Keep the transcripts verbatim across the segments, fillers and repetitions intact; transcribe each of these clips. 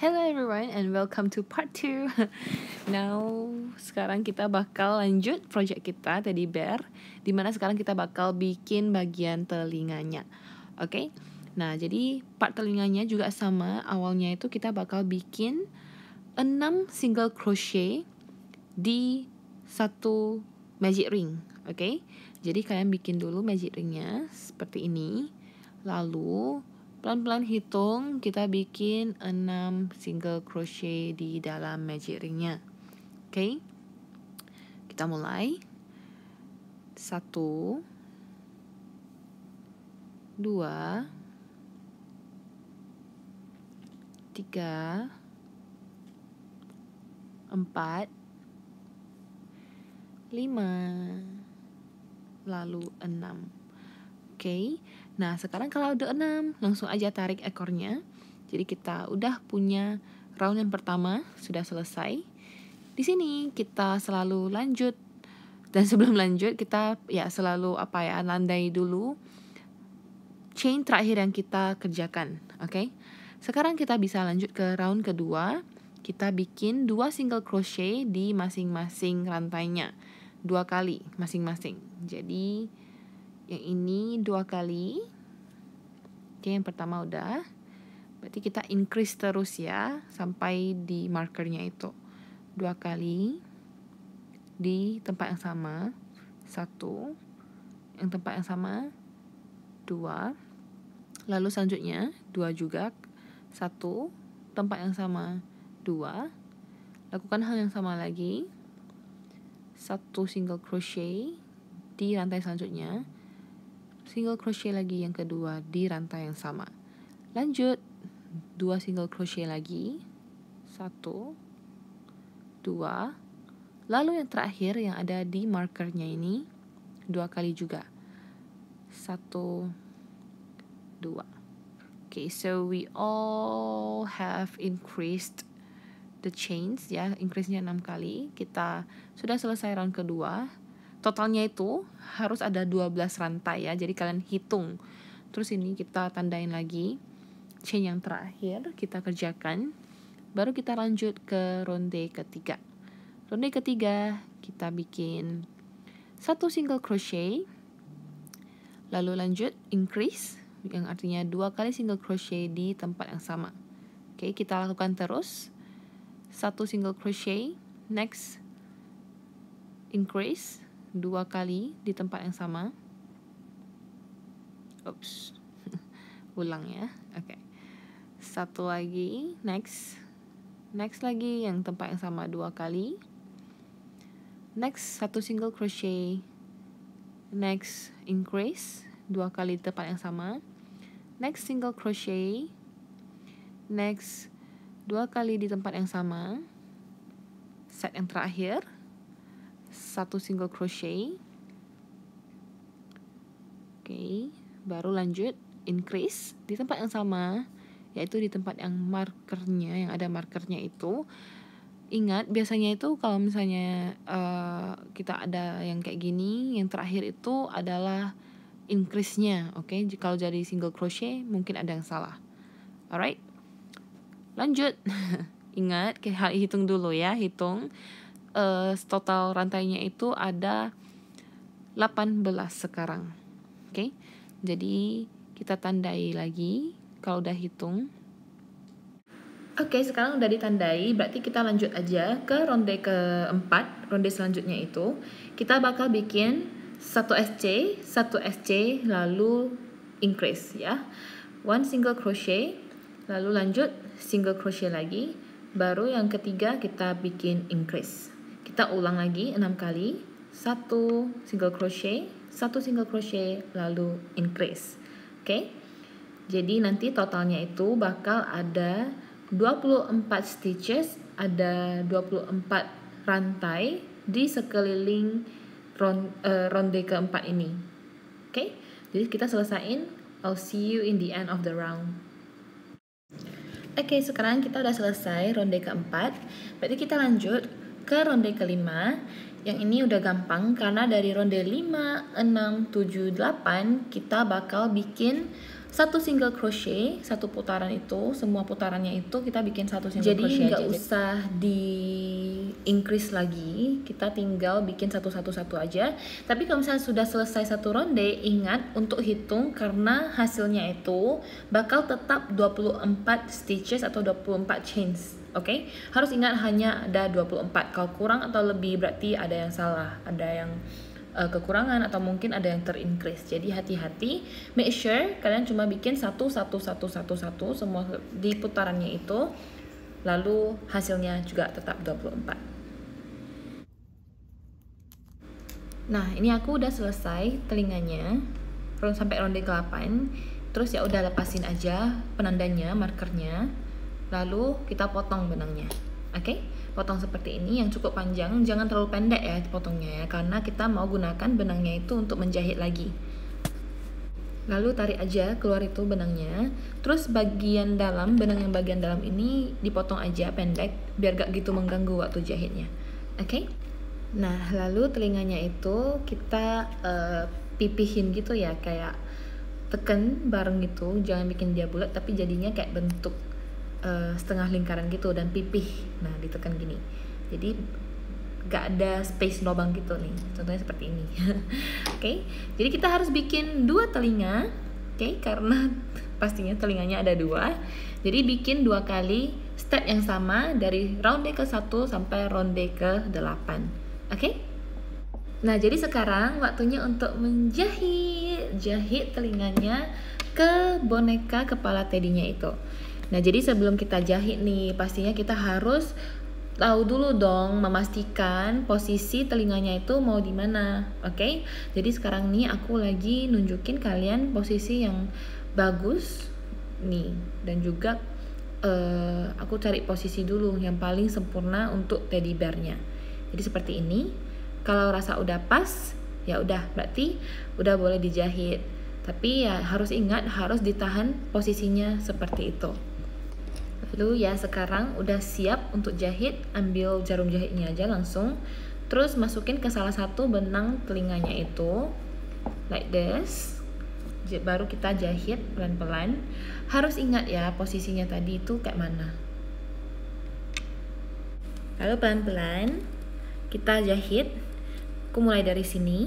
Hello everyone and welcome to part two. Now, sekarang kita bakal lanjut project kita Teddy Bear, dimana sekarang kita bakal bikin bagian telinganya. Oke, okay? Nah jadi part telinganya juga sama. Awalnya itu kita bakal bikin enam single crochet di satu magic ring. Oke, okay? Jadi kalian bikin dulu magic ringnya seperti ini. Lalu pelan-pelan hitung, kita bikin enam single crochet di dalam magic ringnya. Oke, okay? Kita mulai. Satu, dua, tiga, empat, lima, lalu enam. Oke, okay? Nah, sekarang kalau udah enam, langsung aja tarik ekornya. Jadi kita udah punya round yang pertama, sudah selesai. Di sini kita selalu lanjut, dan sebelum lanjut kita ya selalu apa ya, landai dulu chain terakhir yang kita kerjakan, oke? Okay? Sekarang kita bisa lanjut ke round kedua. Kita bikin dua single crochet di masing-masing rantainya. Dua kali masing-masing. Jadi yang ini dua kali. Oke, yang pertama udah. Berarti kita increase terus ya sampai di markernya itu. Dua kali di tempat yang sama. Satu, yang tempat yang sama. Dua. Lalu selanjutnya dua juga. Satu, tempat yang sama. Dua. Lakukan hal yang sama lagi. Satu single crochet di rantai selanjutnya. Single crochet lagi yang kedua di rantai yang sama. Lanjut dua single crochet lagi. Satu, dua. Lalu yang terakhir yang ada di markernya ini dua kali juga. Satu, dua. Okay, so we all have increased the chains ya, increase-nya enam kali. Kita sudah selesai round kedua. Totalnya itu harus ada dua belas rantai ya. Jadi kalian hitung. Terus ini kita tandain lagi chain yang terakhir kita kerjakan. Baru kita lanjut ke ronde ketiga. Ronde ketiga kita bikin satu single crochet. Lalu lanjut increase, yang artinya dua kali single crochet di tempat yang sama. Oke, kita lakukan terus. Satu single crochet, next increase dua kali di tempat yang sama. Oops, ulang ya. Oke, okay. Satu lagi, next, next lagi yang tempat yang sama dua kali. Next, satu single crochet, next increase dua kali di tempat yang sama. Next single crochet, next dua kali di tempat yang sama. Set yang terakhir, satu single crochet. Oke, okay. Baru lanjut increase di tempat yang sama, yaitu di tempat yang markernya, yang ada markernya itu. Ingat, biasanya itu kalau misalnya uh, kita ada yang kayak gini, yang terakhir itu adalah increase-nya. Oke, okay? Kalau jadi single crochet mungkin ada yang salah. Alright, lanjut. Ingat, hitung dulu ya, hitung. Uh, total rantainya itu ada delapan belas sekarang. Oke, okay? Jadi kita tandai lagi kalau udah hitung. Oke, okay, sekarang udah ditandai, berarti kita lanjut aja ke ronde keempat. Ronde selanjutnya itu kita bakal bikin satu S C, satu S C lalu increase ya. One single crochet, lalu lanjut single crochet lagi, baru yang ketiga kita bikin increase. Kita ulang lagi enam kali. Satu single crochet, satu single crochet, lalu increase. Oke, okay? Jadi nanti totalnya itu bakal ada dua puluh empat stitches, ada dua puluh empat rantai di sekeliling ronde, uh, ronde keempat ini. Oke, okay? Jadi kita selesain. I'll see you in the end of the round. Oke, okay, sekarang kita udah selesai ronde keempat. Berarti kita lanjut ke ronde kelima. Yang ini udah gampang karena dari ronde lima, enam, tujuh, delapan kita bakal bikin satu single crochet, satu putaran itu, semua putarannya itu kita bikin satu single jadi crochet. Jadi nggak usah di increase lagi, kita tinggal bikin satu-satu-satu aja. Tapi kalau misalnya sudah selesai satu ronde, ingat untuk hitung karena hasilnya itu bakal tetap dua puluh empat stitches atau dua puluh empat chains. Oke, okay? Harus ingat hanya ada dua puluh empat. Kalau kurang atau lebih berarti ada yang salah, ada yang uh, kekurangan atau mungkin ada yang terincrease. Jadi hati-hati, make sure kalian cuma bikin satu satu satu satu satu semua di putarannya itu. Lalu hasilnya juga tetap dua puluh empat. Nah, ini aku udah selesai telinganya sampai ronde ke delapan. Terus ya udah lepasin aja penandanya, markernya. Lalu kita potong benangnya, oke? Okay? Potong seperti ini yang cukup panjang, jangan terlalu pendek ya potongnya ya, karena kita mau gunakan benangnya itu untuk menjahit lagi. Lalu tarik aja keluar itu benangnya, terus bagian dalam, benang yang bagian dalam ini dipotong aja pendek, biar gak gitu mengganggu waktu jahitnya, oke? Okay? Nah, lalu telinganya itu kita uh, pipihin gitu ya, kayak tekan bareng gitu, jangan bikin dia bulat, tapi jadinya kayak bentuk Uh, setengah lingkaran gitu dan pipih, nah ditekan gini, jadi gak ada space lubang gitu nih, contohnya seperti ini. Oke, okay? Jadi kita harus bikin dua telinga, oke? Okay? Karena pastinya telinganya ada dua, jadi bikin dua kali step yang sama dari ronde ke satu sampai ronde ke delapan, oke? Okay? Nah, jadi sekarang waktunya untuk menjahit, jahit telinganya ke boneka kepala Teddy-nya itu. Nah, jadi sebelum kita jahit nih, pastinya kita harus tahu dulu dong, memastikan posisi telinganya itu mau di mana, oke? Okay? Jadi sekarang nih aku lagi nunjukin kalian posisi yang bagus nih, dan juga uh, aku cari posisi dulu yang paling sempurna untuk teddy bear-nya. Jadi seperti ini. Kalau rasa udah pas, ya udah berarti udah boleh dijahit. Tapi ya harus ingat, harus ditahan posisinya seperti itu. Lalu ya sekarang udah siap untuk jahit, ambil jarum jahitnya aja langsung, terus masukin ke salah satu benang telinganya itu like this, baru kita jahit pelan-pelan. Harus ingat ya posisinya tadi itu kayak mana. Lalu pelan-pelan kita jahit. Aku mulai dari sini,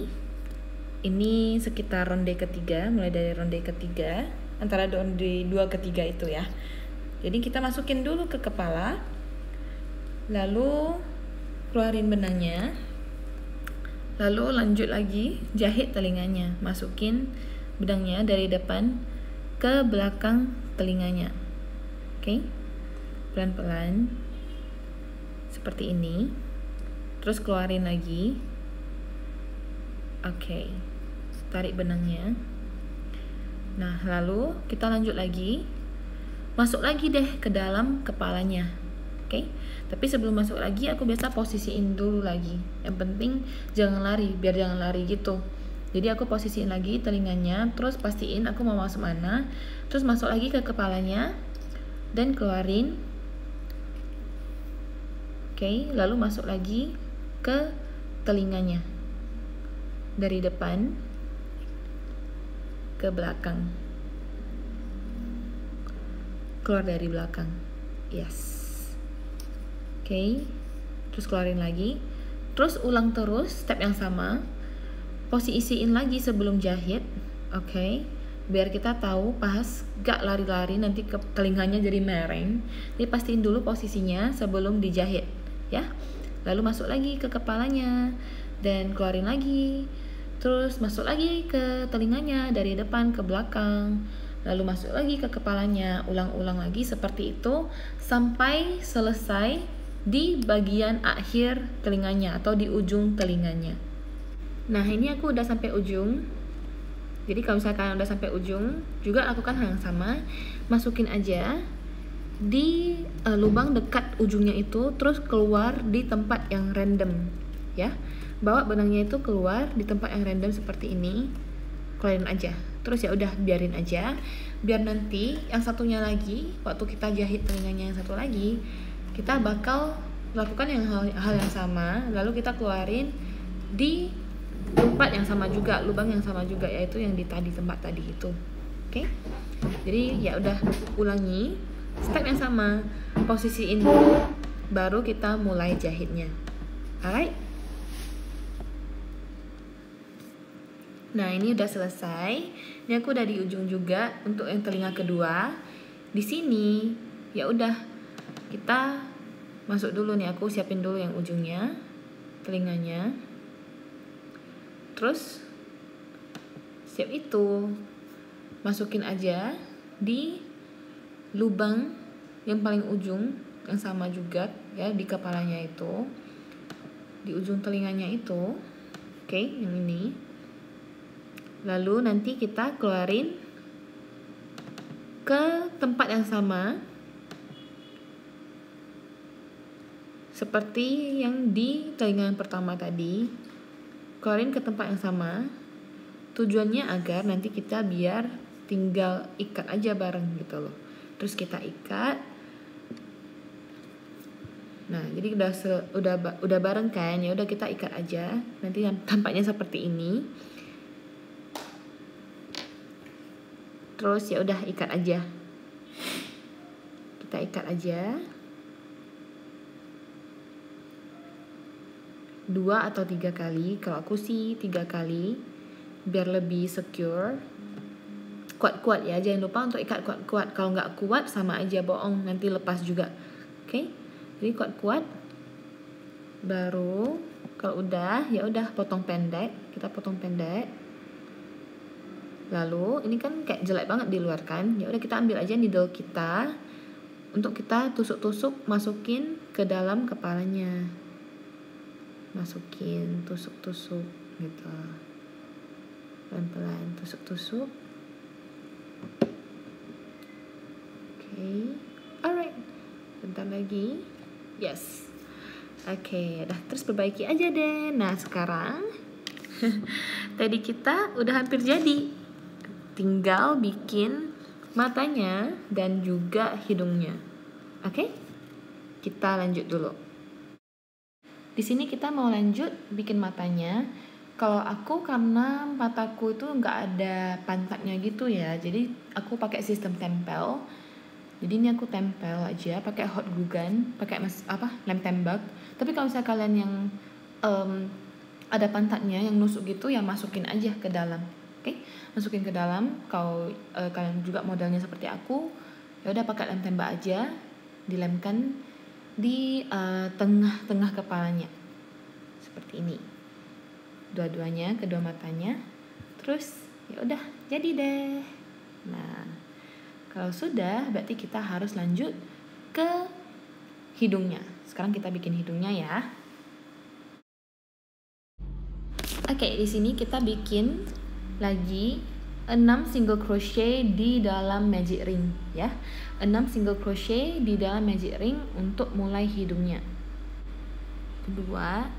ini sekitar ronde ketiga, mulai dari ronde ketiga, antara ronde dua ketiga itu ya. Jadi kita masukin dulu ke kepala, lalu keluarin benangnya, lalu lanjut lagi jahit telinganya, masukin benangnya dari depan ke belakang telinganya, oke? Okay? Pelan-pelan seperti ini, terus keluarin lagi, oke? Okay. Tarik benangnya. Nah, lalu kita lanjut lagi. Masuk lagi deh ke dalam kepalanya, oke? Okay? Tapi sebelum masuk lagi, aku biasa posisiin dulu lagi. Yang penting jangan lari, biar jangan lari gitu. Jadi aku posisiin lagi telinganya, terus pastiin aku mau masuk mana, terus masuk lagi ke kepalanya, dan keluarin, oke? Okay? Lalu masuk lagi ke telinganya, dari depan ke belakang. Keluar dari belakang, yes, oke, okay. Terus keluarin lagi, terus ulang terus step yang sama, posisiin lagi sebelum jahit, oke, okay. Biar kita tahu pas, gak lari-lari nanti ke telinganya jadi mereng, jadi pastiin dulu posisinya sebelum dijahit, ya, lalu masuk lagi ke kepalanya, dan keluarin lagi, terus masuk lagi ke telinganya dari depan ke belakang. Lalu masuk lagi ke kepalanya, ulang-ulang lagi seperti itu sampai selesai di bagian akhir telinganya atau di ujung telinganya. Nah, ini aku udah sampai ujung. Jadi kalau misalkan udah sampai ujung, juga lakukan hal yang sama, masukin aja di uh, lubang dekat ujungnya itu, terus keluar di tempat yang random, ya. Bawa benangnya itu keluar di tempat yang random seperti ini, keluarin aja. Terus ya udah biarin aja, biar nanti yang satunya lagi waktu kita jahit telinganya yang satu lagi, kita bakal lakukan yang hal, hal yang sama, lalu kita keluarin di tempat yang sama juga, lubang yang sama juga, yaitu yang di tadi tempat tadi itu. Oke, Oke? Okay? Jadi ya udah, ulangi step yang sama, posisi ini baru kita mulai jahitnya. Alright? Nah, ini udah selesai. Ini aku udah di ujung juga untuk yang telinga kedua. Di sini ya udah kita masuk dulu nih, aku siapin dulu yang ujungnya telinganya. Terus siap itu masukin aja di lubang yang paling ujung yang sama juga ya, di kepalanya itu, di ujung telinganya itu. Oke, yang ini. Lalu nanti kita keluarin ke tempat yang sama seperti yang di telinga pertama tadi. Keluarin ke tempat yang sama, tujuannya agar nanti kita biar tinggal ikat aja bareng gitu loh. Terus kita ikat. Nah, jadi udah udah udah bareng kan, ya udah kita ikat aja. Nanti tampaknya seperti ini. Terus ya udah ikat aja, kita ikat aja dua atau tiga kali. Kalau aku sih tiga kali biar lebih secure. Kuat-kuat ya, jangan lupa untuk ikat kuat-kuat. Kalau nggak kuat sama aja bohong, nanti lepas juga. Oke, jadi kuat-kuat. Baru kalau udah ya udah potong pendek, kita potong pendek. Lalu ini kan kayak jelek banget di luar kan, ya udah kita ambil aja needle kita untuk kita tusuk-tusuk, masukin ke dalam kepalanya, masukin tusuk-tusuk gitu, pelan-pelan tusuk-tusuk. Oke, alright, bentar lagi, yes, oke, dah, terus perbaiki aja deh. Nah sekarang tadi kita udah hampir jadi. Tinggal bikin matanya dan juga hidungnya. Oke? Okay? Kita lanjut dulu. Di sini kita mau lanjut bikin matanya. Kalau aku karena mataku itu nggak ada pantatnya gitu ya, jadi aku pakai sistem tempel. Jadi ini aku tempel aja pakai hot glue gun, pakai mas, apa lem tembak. Tapi kalau misalnya kalian yang um, ada pantatnya yang nusuk gitu ya, masukin aja ke dalam. Oke, okay? Masukin ke dalam. Kalau e, kalian juga modelnya seperti aku, ya udah pakai lem tembak aja, dilemkan di tengah-tengah e, kepalanya seperti ini. Dua-duanya, kedua matanya. Terus ya udah jadi deh. Nah, kalau sudah berarti kita harus lanjut ke hidungnya. Sekarang kita bikin hidungnya ya. Oke, okay, di sini kita bikin lagi enam single crochet di dalam magic ring ya. enam single crochet di dalam magic ring untuk mulai hidungnya. Kedua,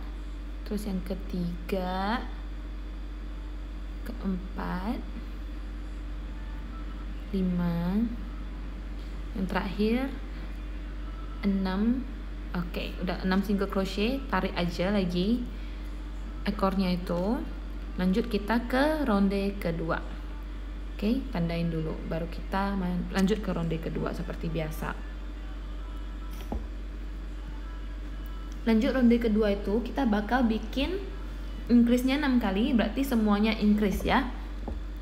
terus yang ketiga, keempat, lima, yang terakhir enam. Oke, udah enam single crochet, tarik aja lagi ekornya itu. Lanjut kita ke ronde kedua. Oke, tandain dulu, baru kita lanjut ke ronde kedua seperti biasa. Lanjut ronde kedua itu kita bakal bikin increase-nya enam kali, berarti semuanya increase ya.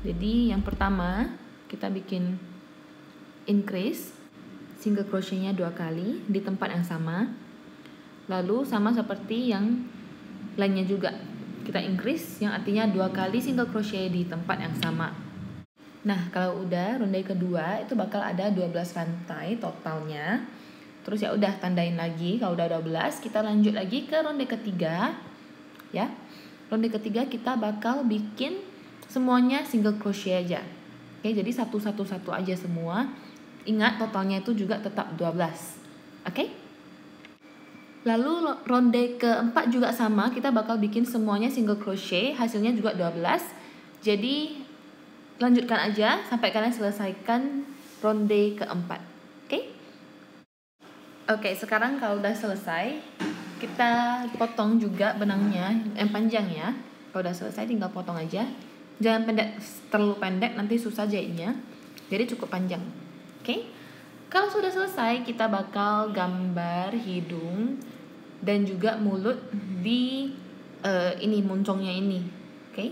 Jadi yang pertama kita bikin increase single crochet-nya dua kali di tempat yang sama. Lalu sama seperti yang lainnya juga, kita increase yang artinya dua kali single crochet di tempat yang sama. Nah, kalau udah ronde kedua itu bakal ada dua belas rantai totalnya. Terus ya udah tandain lagi kalau udah dua belas, kita lanjut lagi ke ronde ketiga ya. Ronde ketiga kita bakal bikin semuanya single crochet aja. Oke, jadi satu-satu satu aja semua. Ingat totalnya itu juga tetap dua belas. Oke? Okay? Lalu ronde keempat juga sama, kita bakal bikin semuanya single crochet, hasilnya juga dua belas. Jadi lanjutkan aja sampai kalian selesaikan ronde keempat. Oke? Okay? Oke, okay, sekarang kalau udah selesai, kita potong juga benangnya yang panjang ya. Kalau udah selesai tinggal potong aja. Jangan pendek, terlalu pendek nanti susah jahitnya. Jadi cukup panjang. Oke? Okay? Kalau sudah selesai, kita bakal gambar hidung dan juga mulut di uh, ini moncongnya ini. Oke? Okay?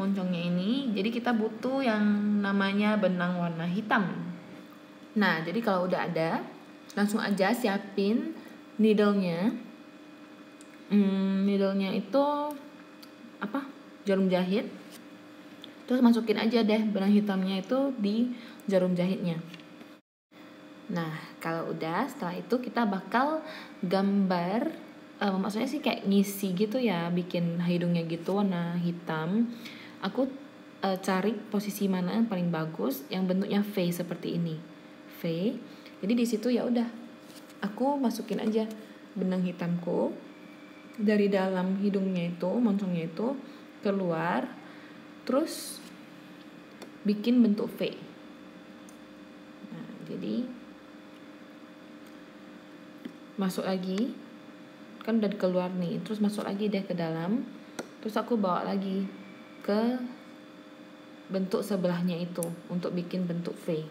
Moncongnya ini. Jadi kita butuh yang namanya benang warna hitam. Nah, jadi kalau udah ada, langsung aja siapin needle-nya. Hmm, needle-nya itu apa? Jarum jahit. Terus masukin aja deh benang hitamnya itu di jarum jahitnya. Nah, kalau udah, setelah itu kita bakal gambar, eh, maksudnya sih kayak ngisi gitu ya, bikin hidungnya gitu warna hitam. Aku eh, cari posisi mana yang paling bagus, yang bentuknya V seperti ini, V. Jadi di situ ya udah, aku masukin aja benang hitamku dari dalam hidungnya itu, moncongnya itu keluar. Terus bikin bentuk V. Nah, jadi masuk lagi, kan udah keluar nih. Terus masuk lagi deh ke dalam. Terus aku bawa lagi ke bentuk sebelahnya itu untuk bikin bentuk V.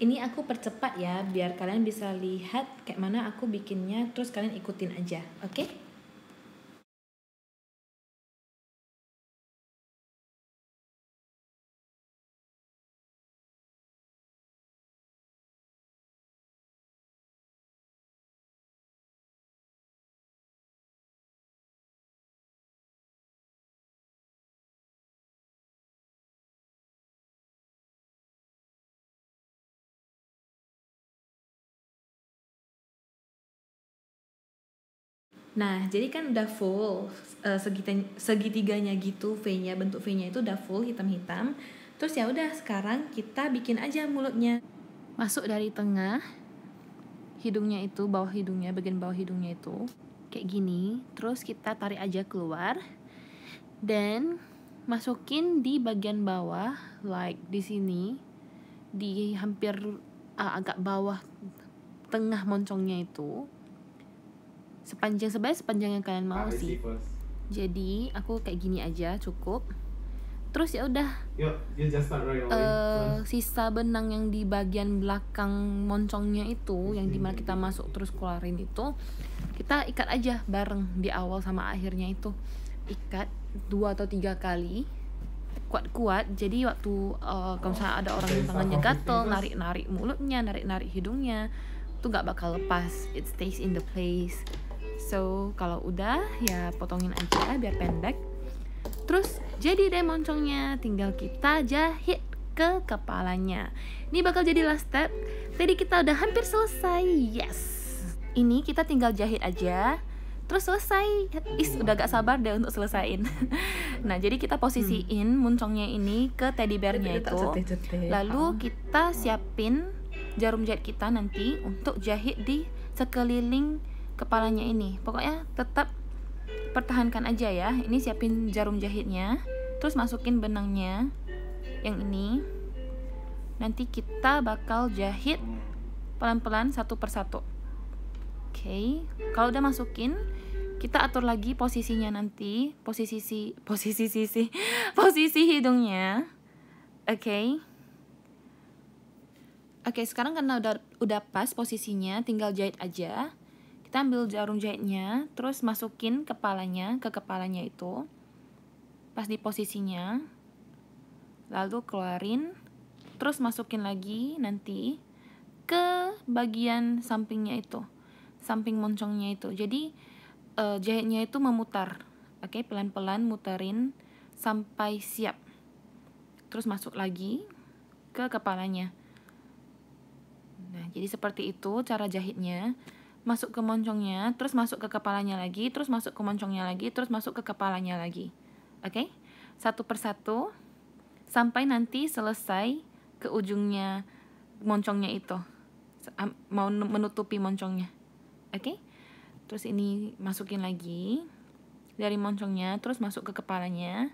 Ini aku percepat ya, biar kalian bisa lihat kayak mana aku bikinnya. Terus kalian ikutin aja, oke? Okay? Nah, jadi kan udah full uh, segitiga, segitiganya gitu, V-nya, bentuk V-nya itu udah full hitam-hitam. Terus ya udah, sekarang kita bikin aja mulutnya. Masuk dari tengah, hidungnya itu, bawah hidungnya, bagian bawah hidungnya itu kayak gini. Terus kita tarik aja keluar dan masukin di bagian bawah, like di sini, di hampir uh, agak bawah tengah moncongnya itu. Sepanjang sebenarnya sepanjang yang kalian mau sih. Jadi aku kayak gini aja cukup. Terus ya udah. Uh, sisa benang yang di bagian belakang moncongnya itu, yang dimana kita masuk terus keluarin itu, kita ikat aja bareng di awal sama akhirnya itu. Ikat dua atau tiga kali, kuat-kuat. Jadi waktu uh, kalau misalnya ada orang yang tangannya gatel, narik-narik mulutnya, narik-narik hidungnya, itu nggak bakal lepas. It stays in the place. So, kalau udah, ya potongin aja biar pendek. Terus, jadi deh moncongnya. Tinggal kita jahit ke kepalanya. Ini bakal jadi last step. Tadi kita udah hampir selesai. Yes! Ini kita tinggal jahit aja. Terus selesai. Is, udah gak sabar deh untuk selesain. Nah, jadi kita posisiin hmm. moncongnya ini ke teddy bear-nya itu. Lalu kita siapin jarum jahit kita nanti untuk jahit di sekeliling kepalanya ini. Pokoknya tetap pertahankan aja ya. Ini siapin jarum jahitnya, terus masukin benangnya yang ini. Nanti kita bakal jahit pelan-pelan satu persatu. Oke, okay. Kalau udah masukin, kita atur lagi posisinya nanti, posisi si, posisi sisi, posisi hidungnya. Oke. Okay. Oke, okay, sekarang karena udah udah pas posisinya, tinggal jahit aja. Kita ambil jarum jahitnya, terus masukin kepalanya ke kepalanya itu, pas di posisinya, lalu keluarin, terus masukin lagi nanti ke bagian sampingnya itu, samping moncongnya itu. Jadi uh, jahitnya itu memutar, oke, okay, pelan-pelan muterin sampai siap, terus masuk lagi ke kepalanya. Nah, jadi seperti itu cara jahitnya. Masuk ke moncongnya, terus masuk ke kepalanya lagi, terus masuk ke moncongnya lagi, terus masuk ke kepalanya lagi. Oke? Okay? Satu persatu sampai nanti selesai ke ujungnya moncongnya itu. Mau menutupi moncongnya. Oke? Okay? Terus ini masukin lagi dari moncongnya, terus masuk ke kepalanya.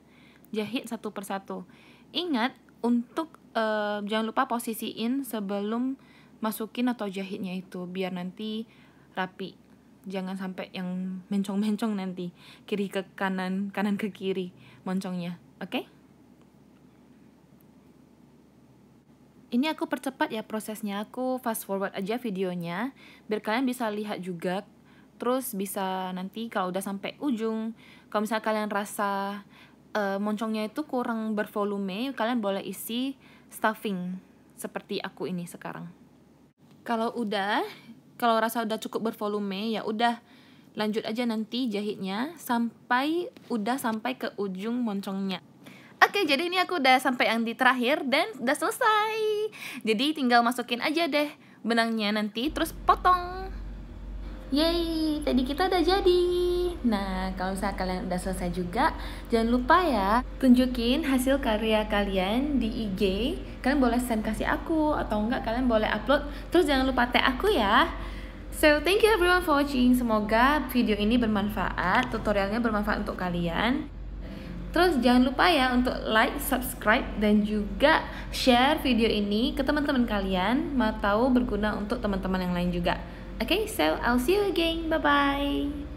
Jahit satu persatu. Ingat untuk uh, jangan lupa posisiin sebelum masukin atau jahitnya itu, biar nanti rapi, jangan sampai yang mencong-mencong nanti, kiri ke kanan, kanan ke kiri moncongnya. Oke okay? Ini aku percepat ya prosesnya, aku fast forward aja videonya biar kalian bisa lihat juga. Terus bisa nanti kalau udah sampai ujung, kalau misalnya kalian rasa uh, moncongnya itu kurang bervolume, kalian boleh isi stuffing seperti aku ini sekarang. Kalau udah, kalau rasa udah cukup bervolume, ya udah lanjut aja nanti jahitnya sampai udah sampai ke ujung moncongnya. Oke, jadi ini aku udah sampai yang di terakhir dan udah selesai. Jadi tinggal masukin aja deh benangnya nanti, terus potong. Yeay, tadi kita udah jadi. Nah, kalau misalnya kalian udah selesai juga, jangan lupa ya tunjukin hasil karya kalian di I G. Kalian boleh send kasih aku, atau enggak kalian boleh upload. Terus jangan lupa tag aku ya. So, thank you everyone for watching. Semoga video ini bermanfaat, tutorialnya bermanfaat untuk kalian. Terus jangan lupa ya untuk like, subscribe, dan juga share video ini ke teman-teman kalian. Mau tahu berguna untuk teman-teman yang lain juga. Oke, okay, so I'll see you again. Bye-bye.